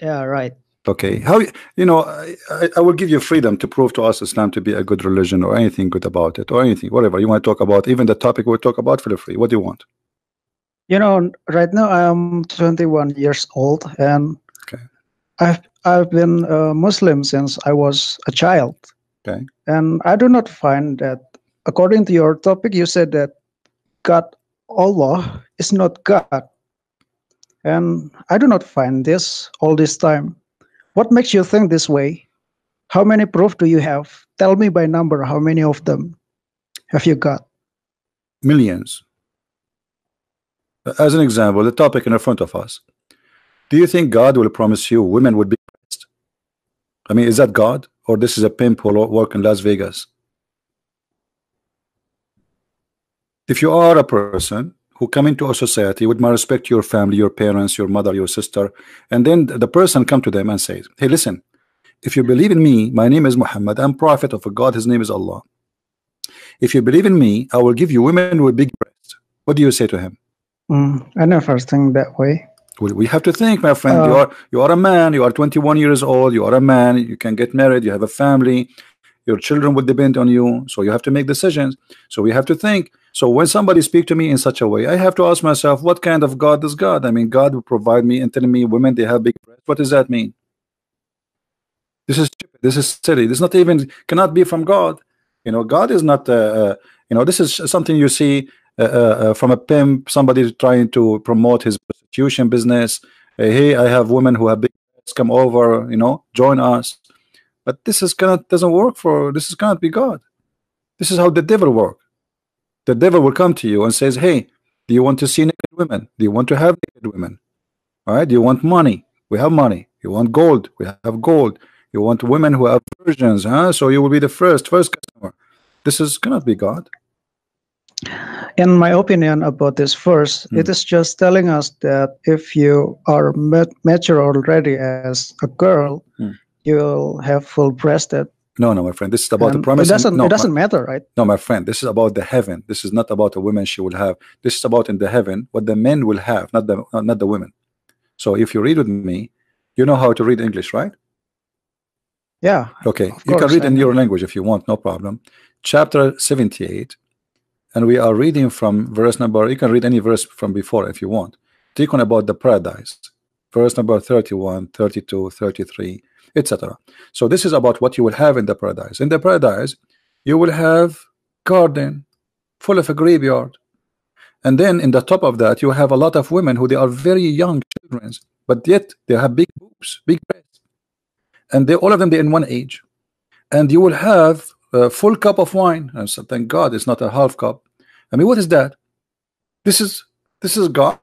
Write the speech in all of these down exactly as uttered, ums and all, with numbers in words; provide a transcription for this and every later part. Yeah, right. Okay, how you know? I, I I will give you freedom to prove to us Islam to be a good religion or anything good about it or anything, whatever you want to talk about. Even the topic we'll talk about, feel free. What do you want? You know, right now I'm twenty-one years old, and okay. I've I've been a Muslim since I was a child. Okay, and I do not find that according to your topic, you said that God, Allah, is not God, and I do not find this all this time. What makes you think this way? How many proof do you have? Tell me by number, how many of them have you got? Millions. As an example, the topic in front of us. Do you think God will promise you women would be blessed? I mean, is that God? Or this is a pimp who work in Las Vegas? If you are a person who come into a society with my respect to your family, your parents, your mother, your sister, and then the person come to them and says, hey, listen, if you believe in me, my name is Muhammad, I'm prophet of God, his name is Allah. If you believe in me, I will give you women with big breasts. What do you say to him? Mm, I never think that way. Well, we have to think, my friend. Uh, you are you are a man, you are twenty-one years old, you are a man, you can get married, you have a family, your children will depend on you, so you have to make decisions. So we have to think. So when somebody speaks to me in such a way, I have to ask myself, what kind of God is God? I mean, God will provide me and tell me women, they have big breasts. What does that mean? This is stupid. This is silly. This is not even, cannot be from God. You know, God is not, uh, uh, you know, this is something you see uh, uh, from a pimp, somebody trying to promote his prostitution business. Uh, hey, I have women who have big breasts, come over, you know, join us. But this is cannot, doesn't work for, this is cannot be God. This is how the devil works. The devil will come to you and says, hey, do you want to see naked women? Do you want to have naked women? All right, do you want money? We have money. You want gold? We have gold. You want women who are virgins, huh? So you will be the first, first customer. This is cannot be God. In my opinion about this verse, mm. it is just telling us that if you are mature already as a girl, mm. you'll have full breasted. No, no, my friend. This is about um, the promise. It doesn't, no, it doesn't my, matter, right? No, my friend. This is about the heaven. This is not about the women she will have. This is about in the heaven what the men will have, not the uh, not the women. So if you read with me, you know how to read English, right? Yeah. Okay. You course, can read I in know. your language if you want. No problem. Chapter seventy-eight, and we are reading from verse number. You can read any verse from before if you want. Take on about the paradise. Verse number thirty-one, thirty-two, thirty-three. Etc. So this is about what you will have in the paradise. In the paradise, you will have garden full of a graveyard, and then in the top of that, you have a lot of women who they are very young children, but yet they have big boobs, big breasts, and they all of them they're in one age. And you will have a full cup of wine. And so thank God it's not a half cup. I mean, what is that? This is this is God.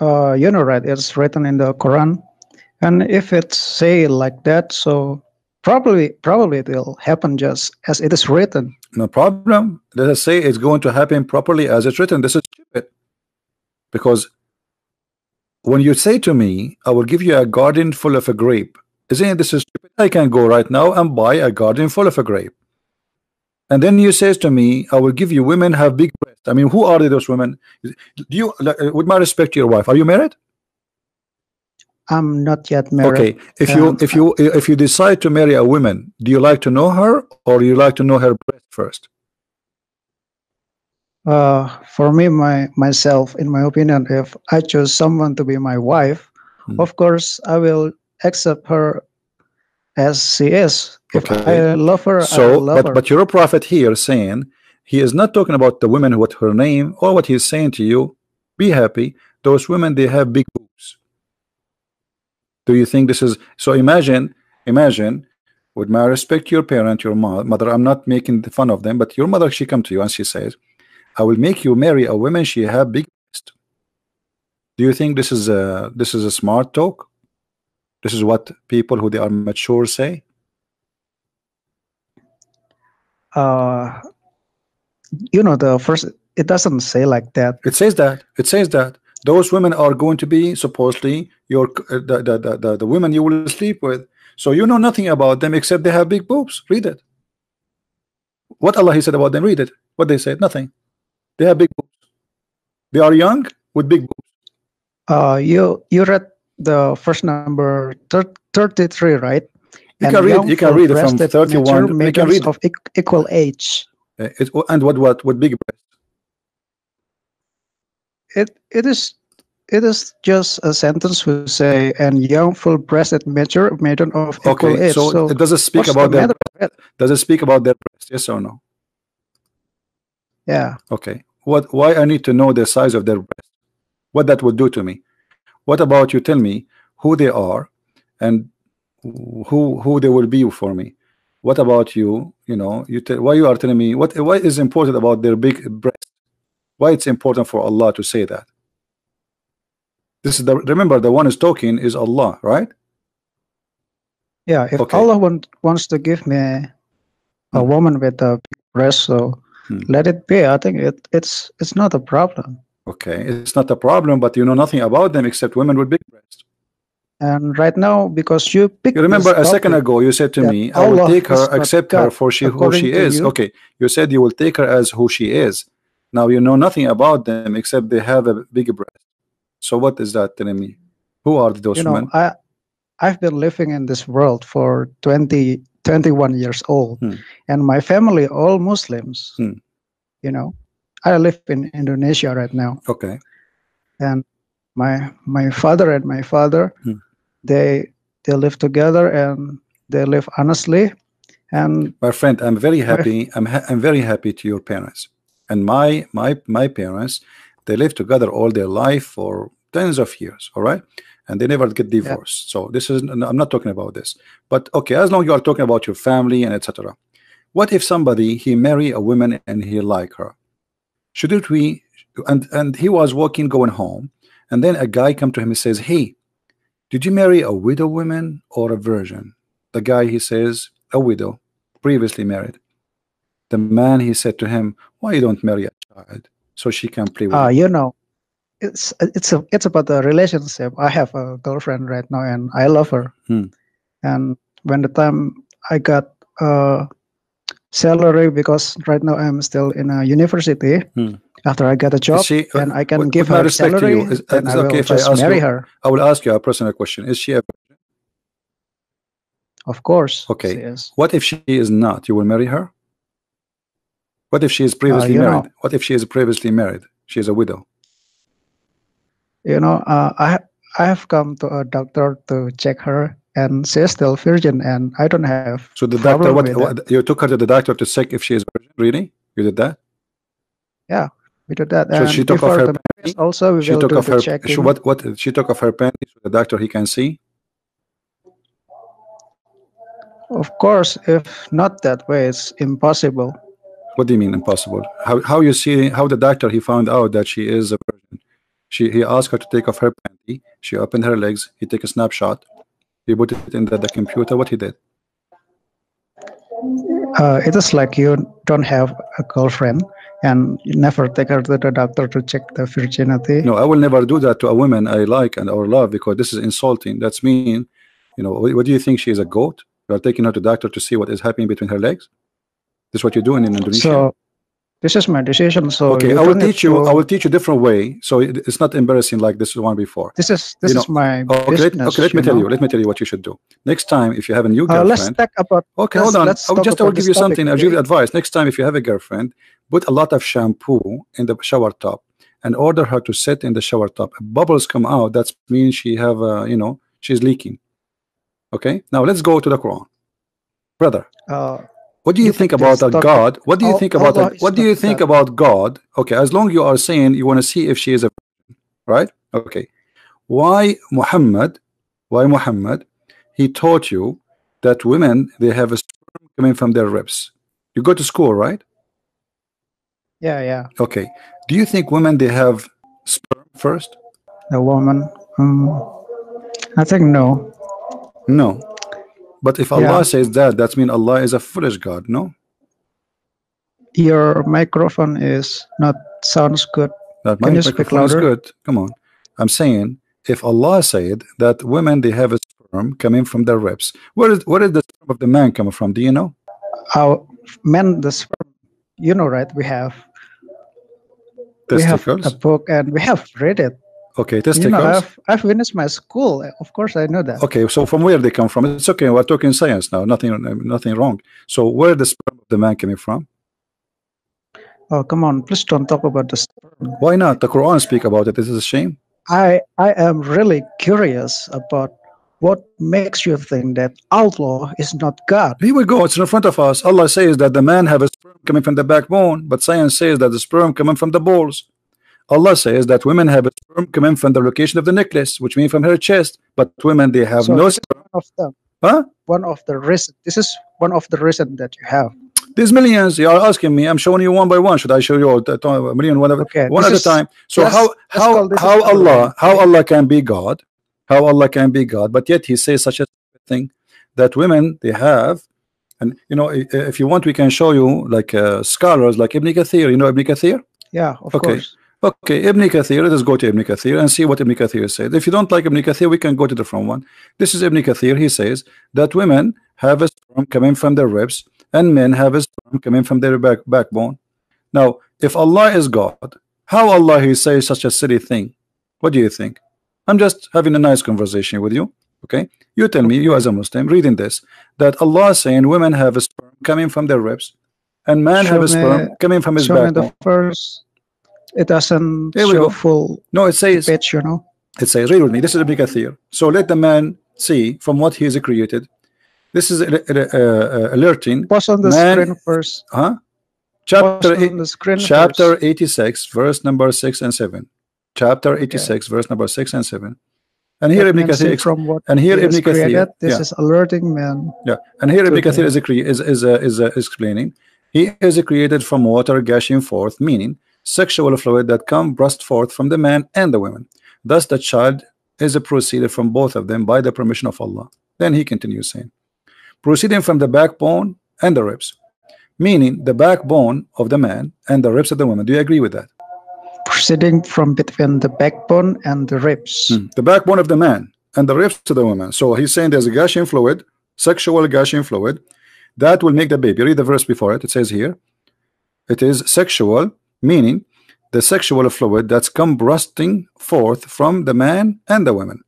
Uh, you know, right? It's written in the Quran, and if it's say like that, so probably, probably it will happen just as it is written. No problem. Let us say it's going to happen properly as it's written. This is stupid, because when you say to me, "I will give you a garden full of a grape," isn't it? This is stupid. I can go right now and buy a garden full of a grape, and then you says to me, "I will give you women have big breasts." I mean, who are those women? Do you, with my respect to your wife, are you married? I'm not yet married. Okay, if um, you if you if you decide to marry a woman, do you like to know her, or you like to know her breast first? Uh, for me, my myself, in my opinion, if I choose someone to be my wife, hmm. of course I will accept her as she is. If okay. I love her, so I love but her. But you're a prophet here saying. He is not talking about the women what her name or what he is saying to you. Be happy. Those women, they have big boobs. Do you think this is so? Imagine, imagine. With my respect to your parent, your mother. I'm not making fun of them, but your mother, she come to you and she says, "I will make you marry a woman she have big breasts." Do you think this is a this is a smart talk? This is what people who they are mature say. Uh. You know, the first, it doesn't say like that. It says that. It says that those women are going to be supposedly your uh, the, the the the women you will sleep with. So you know nothing about them except they have big boobs. Read it. What Allah He said about them. Read it. What they said. Nothing. They have big boobs. They are young with big boobs. Uh, you you read the first number thirty-three, right? You can read. You can read from thirty-one. You can read of equal age. Uh, it, and what what what big breast? It it is it is just a sentence we say, and young full-breasted mature maiden of equal okay, age. So, so it doesn't speak about the their, does it speak about their breast? Yes or no? Yeah. Okay. What? Why I need to know the size of their breast? What that would do to me? What about you? Tell me who they are, and who who they will be for me. What about you? You know, you tell why you are telling me what why is important about their big breast? Why it's important for Allah to say that? This is the remember the one is talking is Allah, right? Yeah. If okay. Allah want, wants to give me a hmm. woman with a big breast, so hmm. let it be. I think it it's it's not a problem. Okay, it's not a problem, but you know nothing about them except women with big breasts. And right now, because you picked you remember a second ago, you said to me, "I will take her, accept her for she who she is." Okay, you said you will take her as who she is. Now you know nothing about them except they have a big breast. So what is that telling me? Who are those women? You know, I I've been living in this world for twenty, twenty-one years old, hmm. and my family all Muslims. Hmm. You know. I live in Indonesia right now. Okay. And my my father and my father, hmm. they they live together and they live honestly. And my friend, I'm very happy. I'm ha I'm very happy to your parents. And my my my parents, they live together all their life for tens of years. All right, and they never get divorced. Yeah. So this is I'm not talking about this. But okay, as long as you are talking about your family and et cetera. What if somebody he marry a woman and he like her? Shouldn't we and and he was walking going home and then a guy come to him and says, "Hey, did you marry a widow woman or a virgin?" The guy he says, "A widow, previously married." The man he said to him, "Why you don't marry a child so she can play with uh, you?" You know, it's it's a, it's about the relationship. I have a girlfriend right now and I love her. Hmm. And when the time I got uh salary, because right now I'm still in a university. Hmm. After I get a job, she, and I can with, give with her respect salary, to you. Is, then is I okay will if just I ask marry you, her. I will ask you a personal question: is she a virgin? Of course. Okay. She is. What if she is not? You will marry her? What if she is previously uh, married? Know, what if she is previously married? She is a widow. You know, uh, I I have come to a doctor to check her. And she's still virgin, and I don't have. So the doctor, what, what you took her to the doctor to check if she is virgin? Really? You did that? Yeah, we did that. So and she took off her panties. Also, we she will took do off her. She, what? What? She took off her panties. So the doctor he can see. Of course, if not that way, it's impossible. What do you mean impossible? How how you see how the doctor he found out that she is a virgin? She he asked her to take off her panty. She opened her legs. He take a snapshot. He put it in the, the computer. What he did? Uh, it is like you don't have a girlfriend and you never take her to the doctor to check the virginity. No, I will never do that to a woman I like and or love because this is insulting. That's mean. You know, what do you think? She is a goat? You are taking her to the doctor to see what is happening between her legs? This is what you're doing in Indonesia. So this is my decision. So okay, I will teach you. I will teach you a different way. So it, it's not embarrassing like this one before. This is this you know, is my okay, business. Let, okay, let me know. tell you. Let me tell you what you should do next time if you have a new girlfriend. Uh, let's talk about. Okay, hold on. I will just I will give you something. Today. I'll give you advice next time if you have a girlfriend. Put a lot of shampoo in the shower tub and order her to sit in the shower tub. If bubbles come out. That means she have uh, you know she's leaking. Okay, now let's go to the Quran, brother. Uh, What do you, you think about a God? What do you think about that? What do you think about God? Okay, as long as you are saying you want to see if she is a virgin, right? Okay. Why Muhammad? Why Muhammad? He taught you that women they have a sperm coming from their ribs. You go to school, right? Yeah, yeah. Okay. Do you think women they have sperm first? A woman? Um, I think no. No. But if Allah yeah. says that, that means Allah is a foolish God, no? Your microphone is not sounds good. That Can you speak louder? Is good. Come on. I'm saying if Allah said that women they have a sperm coming from their ribs, where is where is the sperm of the man coming from? Do you know? Our men the sperm, you know, right? We have Testicles. We have a book and we have read it. Okay, test takers. I've, I've witnessed my school. Of course, I know that. Okay, so from where they come from? It's okay. We're talking science now. Nothing, nothing wrong. So where the sperm of the man coming from? Oh, come on! Please don't talk about this. Why not? The Quran speak about it. This is a shame. I I am really curious about what makes you think that Allah is not God. Here we go. It's in front of us. Allah says that the man have a sperm coming from the backbone, but science says that the sperm coming from the balls. Allah says that women have a sperm coming from the location of the necklace, which means from her chest, but women, they have so no sperm. One of them. Huh? One of the reason. This is one of the reason that you have. There's millions. You are asking me. I'm showing you one by one. Should I show you a million, whatever, okay, one at a time? So yes, how how how Allah how Allah can be God? How Allah can be God? But yet He says such a thing that women they have. And you know, if you want, we can show you like uh, scholars like Ibn Kathir. You know Ibn Kathir? Yeah, of okay. course. Okay, Ibn Kathir, let us go to Ibn Kathir and see what Ibn Kathir said. If you don't like Ibn Kathir, we can go to the front one. This is Ibn Kathir. He says that women have a sperm coming from their ribs and men have a sperm coming from their back, backbone. Now, if Allah is God, how Allah He says such a silly thing? What do you think? I'm just having a nice conversation with you. Okay, you tell me, you as a Muslim, reading this, that Allah saying women have a sperm coming from their ribs and man show have a sperm me, coming from his backbone. It doesn't show full. No, it says pitch, you know. It says, read with me. This is Ibn Kathir. So let the man see from what he is created. This is uh, uh, alerting. Post on the man, screen first. Huh? Chapter eight, chapter first. eighty-six, verse number six and seven. Chapter eighty-six, okay. verse number six and seven. And here Ibn Kathir. From what and here Ibn Kathir. Created, this yeah. is alerting man. Yeah. And here Ibn Kathir is is is uh, is uh, explaining. He is created from water gushing forth, meaning sexual fluid that come burst forth from the man and the woman. Thus the child is a proceeded from both of them by the permission of Allah. Then he continues saying, proceeding from the backbone and the ribs, meaning the backbone of the man and the ribs of the woman. Do you agree with that? Proceeding from between the backbone and the ribs. Hmm. The backbone of the man and the ribs to the woman. So he's saying there's a gushing fluid, sexual gushing fluid, that will make the baby. Read the verse before it. It says here, it is sexual, meaning the sexual fluid that's come bursting forth from the man and the woman.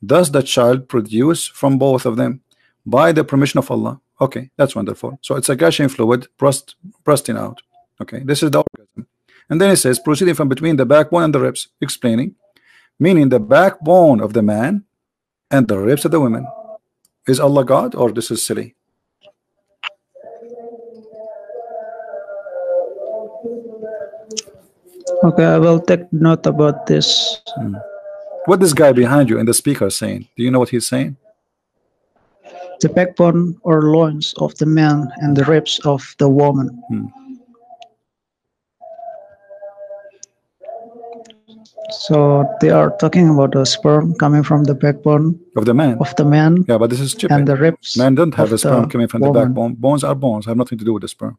Thus the child produced from both of them by the permission of Allah. Okay, that's wonderful. So it's a gushing fluid burst, bursting out. Okay, this is the orgasm. And then it says proceeding from between the backbone and the ribs, explaining, meaning the backbone of the man and the ribs of the woman. Is Allah God, or this is silly? Okay, I will take note about this. Hmm. What this guy behind you in the speaker saying? Do you know what he's saying? The backbone or loins of the man and the ribs of the woman. Hmm. So they are talking about the sperm coming from the backbone of the man. Of the man. Yeah, but this is stupid. And the ribs. Men don't have a sperm coming from woman. the backbone. Bones are bones. Have nothing to do with the sperm.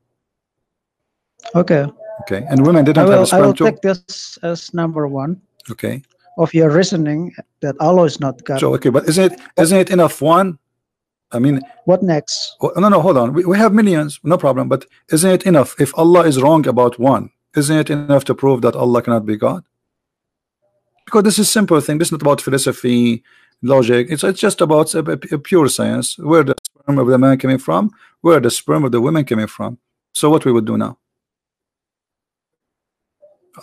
Okay. Okay, and women didn't have a sperm too. I will take this as number one. Okay. Of your reasoning that Allah is not God. So okay, but isn't it isn't it enough one? I mean, what next? Oh, no, no, hold on. We, we have millions, no problem. But isn't it enough if Allah is wrong about one? Isn't it enough to prove that Allah cannot be God? Because this is a simple thing. This is not about philosophy, logic. It's it's just about a, a pure science. Where the sperm of the man coming from? Where the sperm of the women coming from? So what we would do now?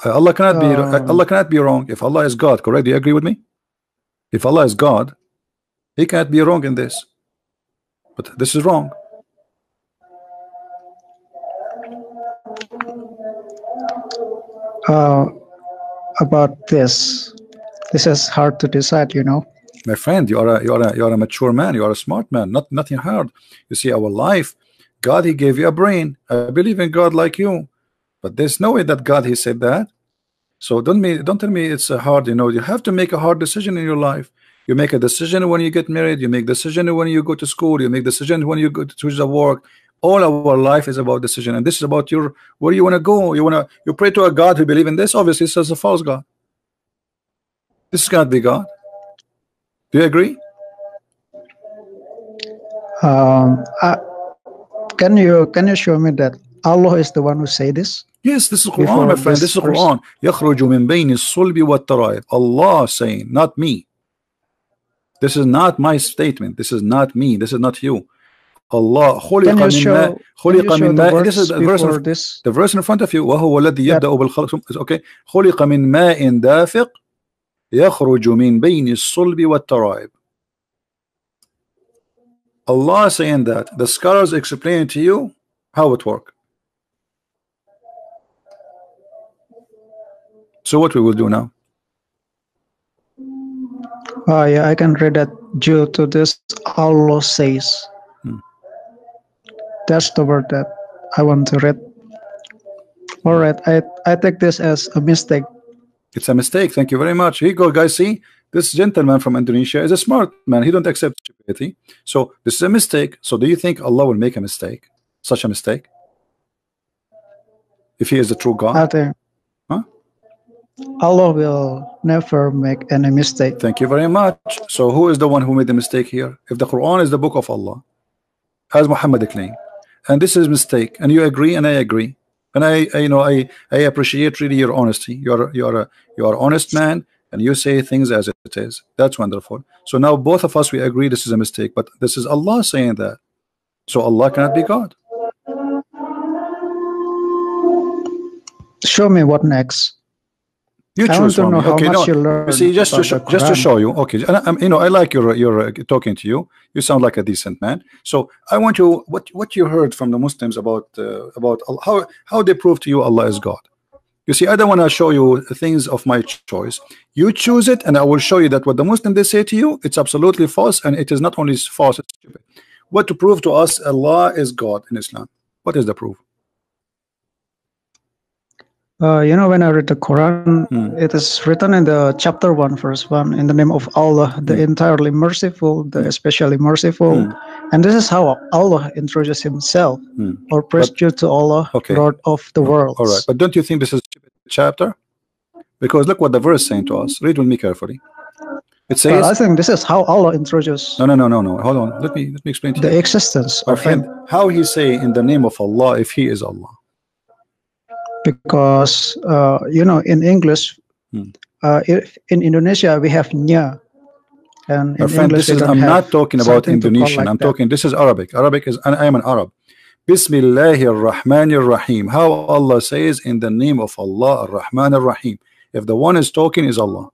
Allah cannot be um, Allah cannot be wrong if Allah is God, correct? Do you agree with me? If Allah is God, He cannot be wrong in this. But this is wrong. Uh, about this, this is hard to decide, you know. My friend, you are a you are a, you are a mature man. You are a smart man. Not nothing hard. You see, our life, God, He gave you a brain. I believe in God like you. But there's no way that God He said that. So don't me don't tell me it's a hard, you know, you have to make a hard decision in your life. You make a decision when you get married, you make decision when you go to school, you make decision when you go to choose a work. All our life is about decision, and this is about your where you want to go. You wanna you pray to a God who believes in this, obviously it says a false God. This can't be God. Do you agree? Um uh, can you can you show me that Allah is the one who say this? Yes, this is Quran, my friend. This is Quran. يَخْرُجُ مِن بَيْنِ الصُّلْبِ وَالتَّرَائِبِ. Allah saying, not me. This is not my statement. This is not me. This is not you. Allah. Can you show, can you show the verse this is the verse in, this? The verse in front of you. وَهُوَ الَّذِي يَبْدَأُ بِالْخَلْقِ. Okay. خُلِقَ مِن مَاءٍ دَافِقٍ يَخْرُجُ مِن بَيْنِ الصُّلْبِ وَالتَّرَائِبِ. Allah saying that. The scholars explain to you how it works. So what we will do now? Oh, yeah, I can read that due to this Allah says. Hmm. That's the word that I want to read. All right, I, I take this as a mistake. It's a mistake. Thank you very much. Here you go, guys. See, this gentleman from Indonesia is a smart man. He don't accept stupidity. So this is a mistake. So do you think Allah will make a mistake? Such a mistake? If he is the true God? I think. Huh? Allah will never make any mistake. Thank you very much. So who is the one who made the mistake here? If the Quran is the book of Allah, as Muhammad claimed, and this is a mistake, and you agree, and I agree, and I, I you know, I, I appreciate really your honesty. You're you're a you're an honest man, and you say things as it is. That's wonderful. So now both of us we agree this is a mistake, but this is Allah saying that. So Allah cannot be God. Show me what next. You choose from me. Okay, no, you see, just to show, just to show you. Okay, and I'm, you know, I like your your uh, talking to you. You sound like a decent man. So I want you what what you heard from the Muslims about uh, about how how they prove to you Allah is God. You see, I don't want to show you things of my choice. You choose it, and I will show you that what the Muslims they say to you, it's absolutely false, and it is not only false, it's stupid. What to prove to us Allah is God in Islam? What is the proof? Uh, you know, when I read the Quran, mm. it is written in the chapter one, verse one, in the name of Allah, the mm. entirely merciful, the especially merciful. Mm. And this is how Allah introduces himself, mm. or praise due to Allah, okay. Lord of the world. All right, but don't you think this is a chapter? Because look what the verse is saying to us. Read with me carefully. It says, well, I think this is how Allah introduces. No, no, no, no, no. Hold on. Let me let me explain to the you the existence of him. him. How he say in the name of Allah if he is Allah? Because uh, you know, in English, hmm. uh, if in Indonesia we have nya, and in friend, English this is, I'm not talking about Indonesian. Like I'm that. talking. This is Arabic. Arabic is, and I am an Arab. Bismillahir Rahmanir Rahim. How Allah says in the name of Allah, Ar-Rahmanir Rahim. If the one is talking is Allah,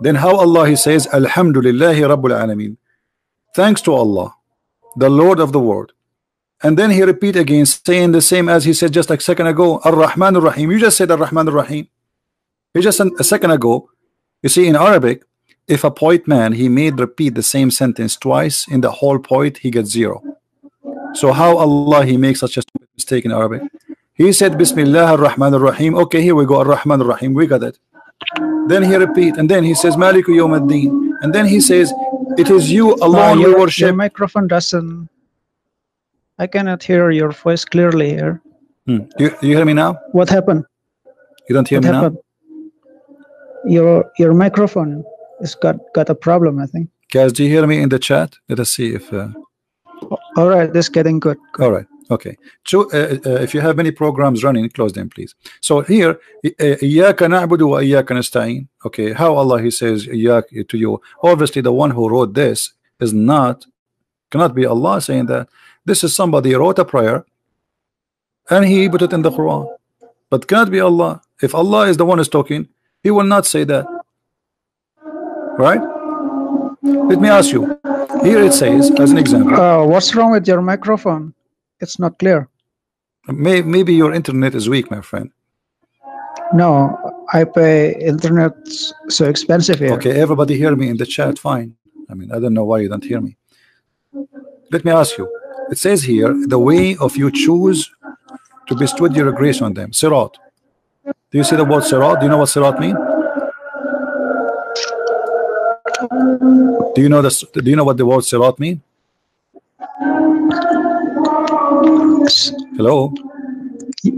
then how Allah he says Alhamdulillahi Rabbil Alameen. Thanks to Allah, the Lord of the world. And then he repeat again, saying the same as he said just like a second ago, Ar-Rahman Ar-Rahim. You just said Ar-Rahman Ar-Rahim. You just said a second ago. You see, in Arabic, if a poet man, he made repeat the same sentence twice in the whole poet, he gets zero. So how Allah, he makes such a mistake in Arabic? He said, Bismillah Ar-Rahman Ar-Rahim. Okay, here we go, Ar-Rahman Ar-Rahim. We got it. Then he repeat, and then he says, Maliku Yawm ad-Din. And then he says, it is you alone we worship. Your microphone doesn't. I cannot hear your voice clearly here. Hmm. You, you hear me now? What happened? You don't hear what me happened? now? Your your microphone has got got a problem, I think. Guys, do you hear me in the chat? Let us see if. Uh... All right, this is getting good. good. All right, okay. So, uh, uh, if you have many programs running, close them, please. So here, Iyaka na'budu wa iyaka nasta'in. Okay, how Allah he says Iyak to you? Obviously, the one who wrote this is not cannot be Allah saying that. This is somebody wrote a prayer and he put it in the Quran, but can't be Allah. If Allah is the one is talking, he will not say that, right? Let me ask you, here it says as an example, uh, what's wrong with your microphone? It's not clear. May, maybe your internet is weak, my friend. No, I pay internet so expensive here. Okay, everybody hear me in the chat fine. I mean, I don't know why you don't hear me. Let me ask you, it says here the way of you choose to bestow your grace on them. Sirat. Do you see the word Sirat? Do you know what Sirat mean? Do you know this? Do you know what the word Sirat mean? Hello.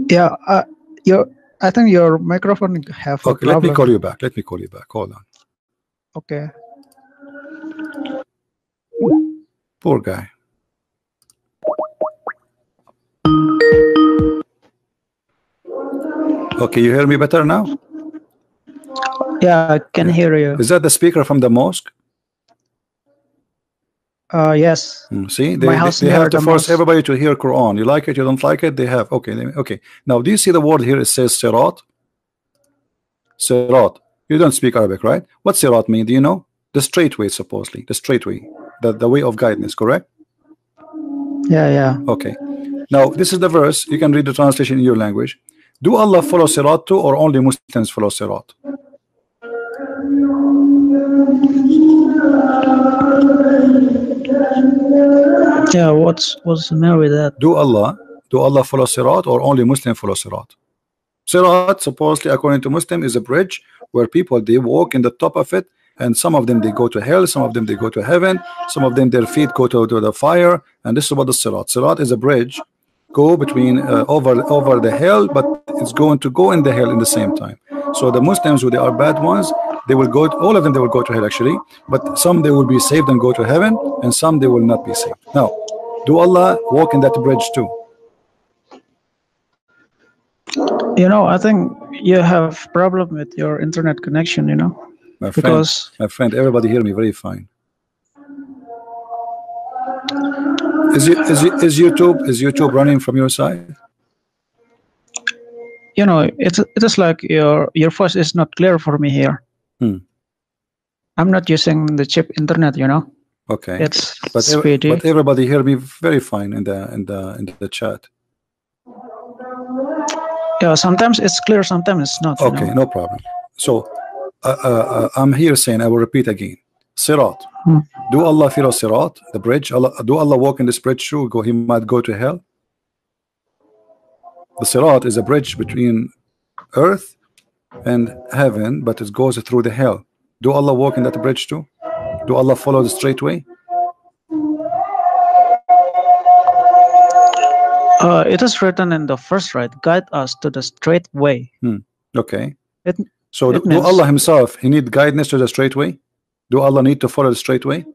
Yeah, uh, your I think your microphone have. Okay, a let me call you back. Let me call you back. Hold on. Okay. Poor guy. Okay, you hear me better now? Yeah, I can hear you. Is that the speaker from the mosque? Uh, yes. See, they, they, they have to the force mosque. everybody to hear Quran. You like it, you don't like it, they have. Okay, they, okay. Now, do you see the word here? It says sirat. Sirat. You don't speak Arabic, right? What sirat mean? Do you know? The straight way, supposedly. The straight way. The, the way of guidance, correct? Yeah, yeah. Okay. Now, this is the verse. You can read the translation in your language. Do Allah follow sirat too, or only Muslims follow sirat? Yeah, what's what's the matter with that? Do Allah do Allah follow sirat, or only Muslim follow sirat? Sirat, supposedly, according to Muslim, is a bridge where people they walk in the top of it, and some of them they go to hell, some of them they go to heaven, some of them their feet go to, to the fire, and this is what the sirat. Sirat is a bridge go between uh, over over the hell, but it's going to go in the hell in the same time. So the Muslims, who they are bad ones, they will go, all of them they will go to hell actually, but some they will be saved and go to heaven, and some they will not be saved. Now, do Allah walk in that bridge too? You know, I think you have problem with your internet connection, you know. My friend, because my friend, everybody hear me very fine. Is, it, is, it, is YouTube is YouTube running from your side? You know, it's it is like your your voice is not clear for me here. Hmm. I'm not using the cheap internet, you know. Okay. It's but, speedy. Ev but everybody hear me very fine in the in the in the chat. Yeah, sometimes it's clear, sometimes it's not. Okay, you know? No problem. So uh, uh, I'm here saying, I will repeat again. Sirat. Hmm. Do Allah follow sirat, the bridge? Allah, do Allah walk in this bridge too? Go, he might go to hell. The sirat is a bridge between earth and heaven, but it goes through the hell. Do Allah walk in that bridge too? Do Allah follow the straight way? Uh, it is written in the first right, guide us to the straight way. Hmm. Okay. It, so it do, do Allah himself, he need guidance to the straight way? Do Allah need to follow the straight way?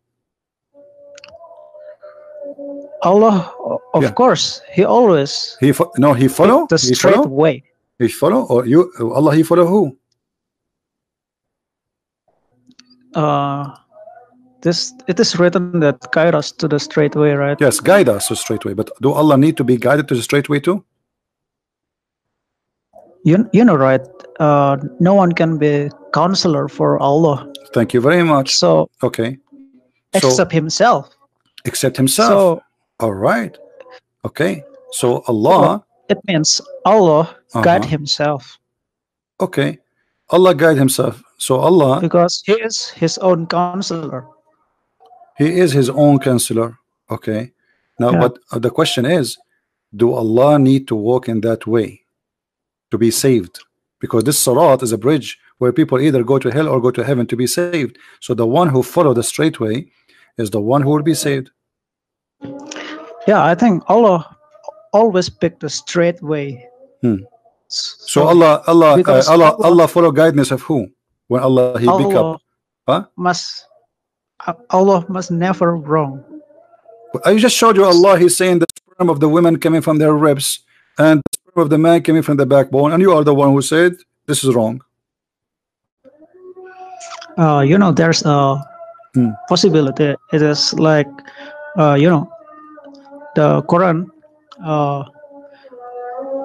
Allah, of yeah. course, he always. He no, he follow the he straight follow? way. He follow, or you, Allah, he follow who? Uh, this it is written that guide us to the straight way, right? Yes, guide us to straight way. But do Allah need to be guided to the straight way too? You you know, right? Uh, no one can be counselor for Allah. Thank you very much. So okay, except so, himself. Except himself. So, all right. Okay. So Allah. It means Allah uh-huh. guide himself. Okay. Allah guide himself. So Allah. Because he is his own counselor. He is his own counselor. Okay. Now, yeah. but the question is, do Allah need to walk in that way to be saved? Because this sirat is a bridge where people either go to hell or go to heaven to be saved. So the one who follow the straight way is the one who will be saved. Yeah, I think Allah always pick the straight way. Hmm. So, so Allah, Allah, uh, Allah, Allah follow guidance of who? When Allah he pick up, huh? Must uh, Allah must never wrong. I just showed you Allah. He's saying the sperm of the women coming from their ribs, and the sperm of the man coming from the backbone, and you are the one who said this is wrong. Uh, you know, there's a hmm. possibility. It is like, uh, you know. The Quran, uh,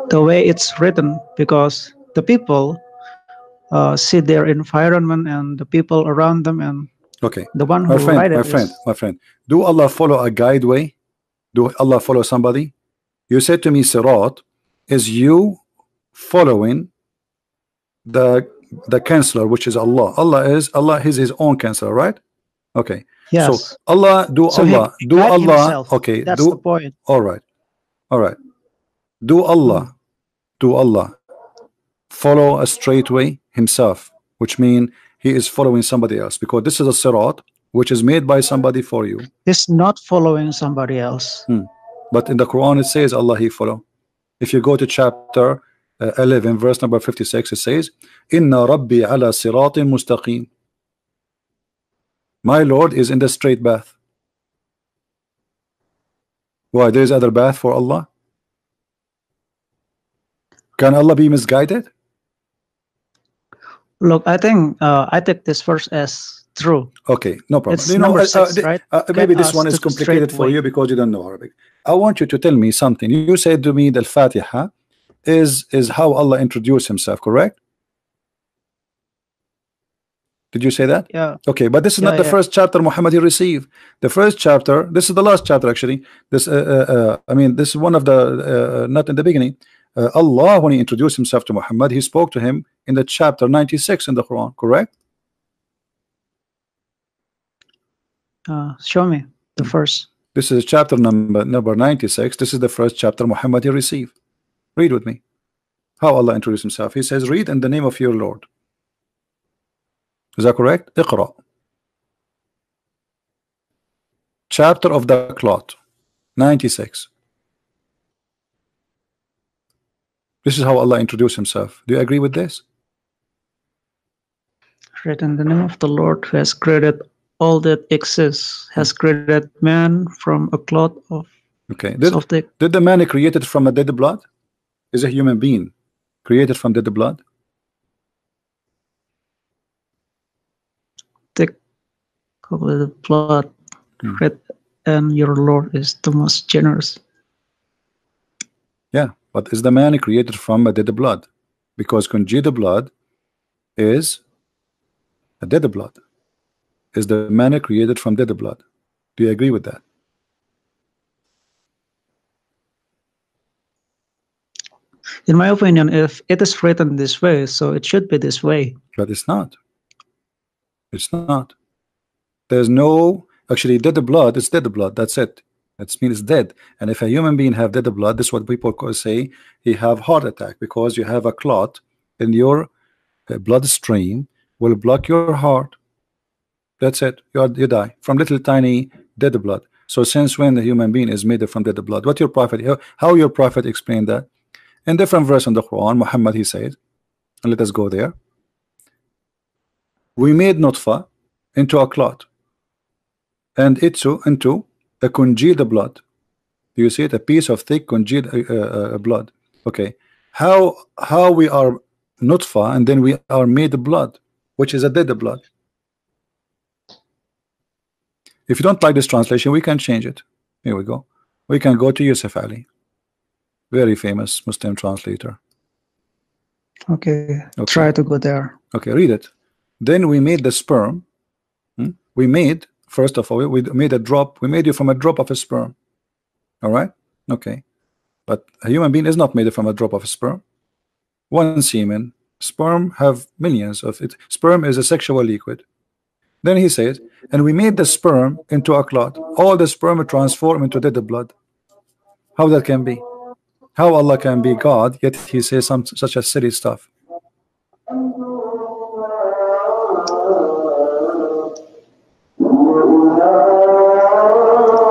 the way it's written, because the people uh, see their environment and the people around them, and okay, the one who my friend, write it my friend, is, my friend. Do Allah follow a guide way? Do Allah follow somebody? You said to me, sirat is you following the the counselor, which is Allah. Allah is Allah is his own counselor, right? Okay. Yes. So Allah, do so Allah, do Allah, himself. okay, that's do, the point. All right, all right. Do Allah, do Allah follow a straight way himself, which means he is following somebody else, because this is a sirat which is made by somebody for you. It's not following somebody else. Hmm. But in the Quran it says Allah he follow. If you go to chapter uh, eleven, verse number fifty-six, it says, "Inna Rabbi ala siratin mustaqim." My Lord is in the straight path. Why? There is other path for Allah? Can Allah be misguided? Look, I think uh, I take this verse as true. Okay, no problem. It's you know, six, uh, right? uh, maybe this one is complicated for way. you because you don't know Arabic. I want you to tell me something. You said to me the Fatiha is is how Allah introduced Himself, correct? Did you say that? Yeah. Okay, but this is yeah, not the yeah. first chapter Muhammad he received. The first chapter. This is the last chapter actually. This uh, uh, uh, I mean, this is one of the uh, not in the beginning. Uh, Allah, when He introduced Himself to Muhammad, He spoke to him in the chapter ninety-six in the Quran, correct? Uh, show me the first. This is chapter number number ninety-six. This is the first chapter Muhammad he received. Read with me. How Allah introduced Himself. He says, "Read in the name of your Lord." Is that correct? Iqra. Chapter of the clot, ninety-six. This is how Allah introduced Himself. Do you agree with this? Read in the name of the Lord who has created all that exists, has created man from a clot of okay. Did, of the, did the man created from a dead blood? Is a human being created from dead blood? The blood hmm. red, and your Lord is the most generous. Yeah, but is the man created from a dead blood? Because congealed blood is a dead blood. Is the man created from dead blood? Do you agree with that? In my opinion, if it is written this way, so it should be this way. But it's not. It's not. There's no actually dead blood. It's dead blood. That's it. That means it's dead. And if a human being have dead blood, this is what people say he have heart attack, because you have a clot in your bloodstream will block your heart. That's it. You, are, you die from little tiny dead blood. So since when the human being is made from dead blood? What your prophet? How, how your prophet explained that? In different verse in the Quran, Muhammad he said, and let us go there. We made nutfa into a clot. And it's into a congealed blood. Do you see it? A piece of thick congealed uh, uh, blood. Okay. How how we are nutfa and then we are made blood, which is a dead blood. If you don't like this translation, we can change it. Here we go. We can go to Yusuf Ali, very famous Muslim translator. Okay. Okay. Try to go there. Okay. Read it. Then we made the sperm. Hmm? We made. First of all, we made a drop. We made you from a drop of a sperm. All right? Okay. But a human being is not made from a drop of a sperm. One semen. Sperm have millions of it. Sperm is a sexual liquid. Then he says, and we made the sperm into a clot. All the sperm transformed into dead blood. How that can be? How Allah can be God, yet he says some such a silly stuff.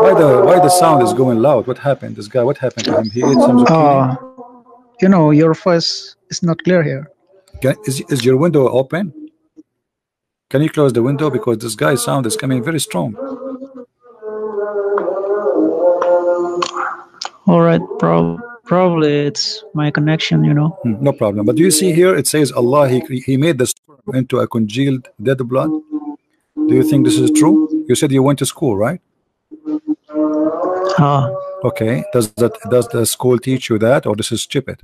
Why the why the sound is going loud? What happened? This guy, what happened to him? He ate some zucchini. Uh, you know, your voice is not clear here. Can, is, is your window open? Can you close the window? Because this guy's sound is coming very strong. All right, prob probably it's my connection, you know. Hmm, no problem. But do you see here, it says Allah, he, he made the sperm into a congealed dead blood. Do you think this is true? You said you went to school, right? Ah. Okay. Does that does the school teach you that, or this is stupid?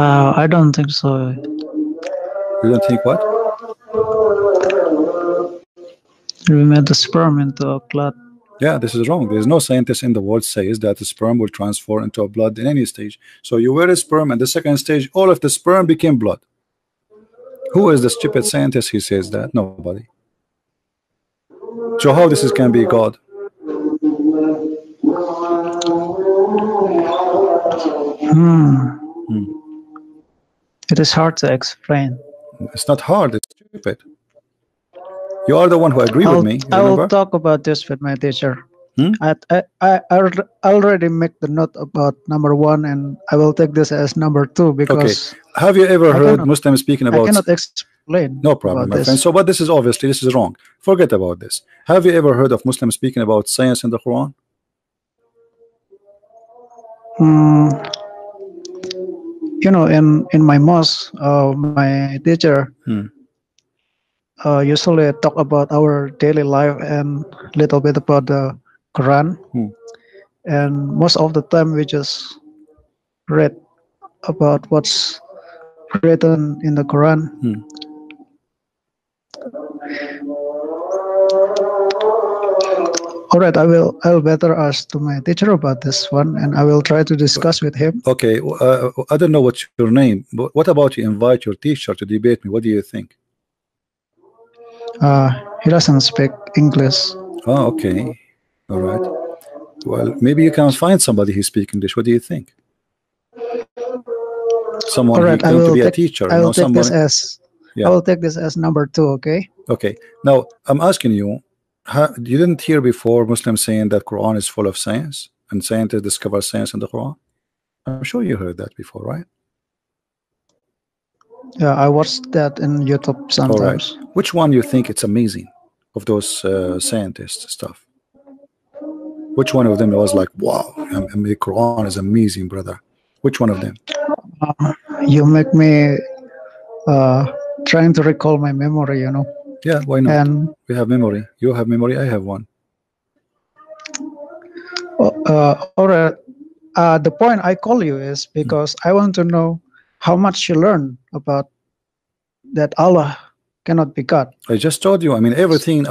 Uh, I don't think so. You don't think what? We made the sperm into a clot. Yeah, this is wrong. There is no scientist in the world says that the sperm will transform into a blood in any stage. So you were a sperm, and the second stage, all of the sperm became blood. Who is the stupid scientist? He says that nobody. So how this is can be God? Hmm. Hmm. It is hard to explain. It's not hard. It's stupid. You are the one who agree I'll, with me. I will talk about this with my teacher. Hmm? I, I I already make the note about number one, and I will take this as number two because. Okay. Have you ever I heard cannot, Muslims speaking about? I cannot explain. No problem, my this. friend. So, but this is obviously this is wrong. Forget about this. Have you ever heard of Muslims speaking about science in the Quran? Hmm. you know, in in my mosque, uh, my teacher hmm. uh, usually talk about our daily life and little bit about the Quran, hmm. and most of the time we just read about what's written in the Quran. Hmm. All right, I will. I'll better ask to my teacher about this one, and I will try to discuss with him. Okay, uh, I don't know what's your name, but what about you invite your teacher to debate me? What do you think? Uh, he doesn't speak English. Oh, okay. All right. Well, maybe you can find somebody who speaks English. What do you think? Someone right, who will be take, a teacher. I will no, take someone, this as. Yeah. I will take this as number two. Okay. Okay. Now I'm asking you. You didn't hear before Muslims saying that Quran is full of science and scientists discover science in the Quran? I'm sure you heard that before, right? Yeah, I watched that in YouTube sometimes. All right. Which one you think it's amazing of those uh, scientists stuff? Which one of them was like, wow, I mean, the Quran is amazing, brother? Which one of them? Uh, you make me uh, trying to recall my memory, you know. Yeah, why not? And we have memory. You have memory. I have one. Uh, all right. Uh, the point I call you is because mm. I want to know how much you learn about that Allah cannot be God. I just told you. I mean, everything.